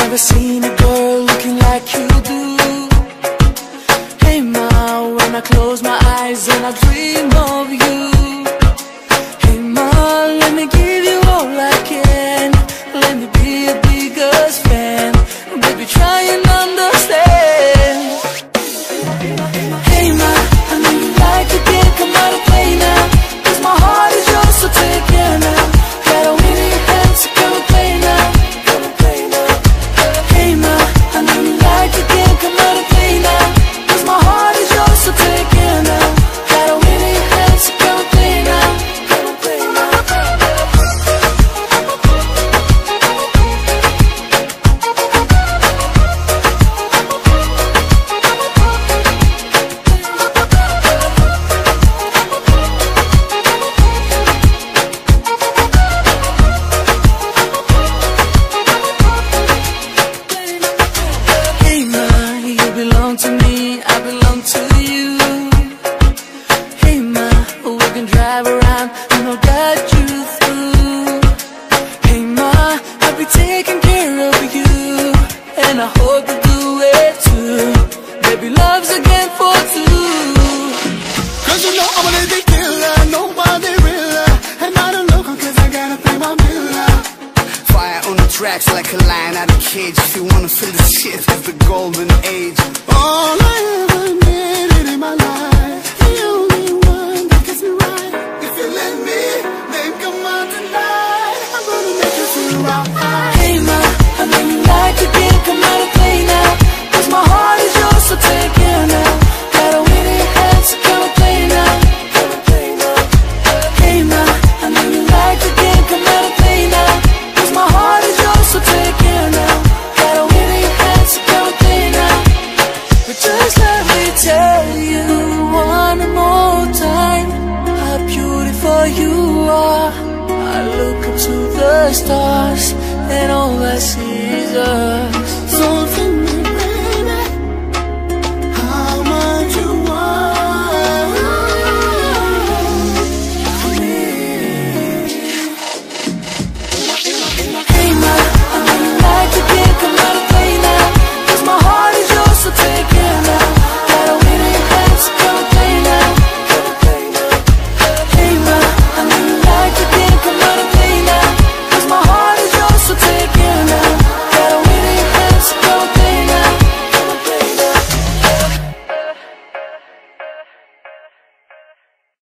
Never seen a girl looking like you do. Hey ma, when I close my eyes and I dream of you. Hey ma, let me give you all I can. Let me be your biggest fan. Baby, try and understand. Hey ma, I know you like to get, come out and play now. Cause my heart is yours, so take care now. Got a winning hand, so come and play now. Hey,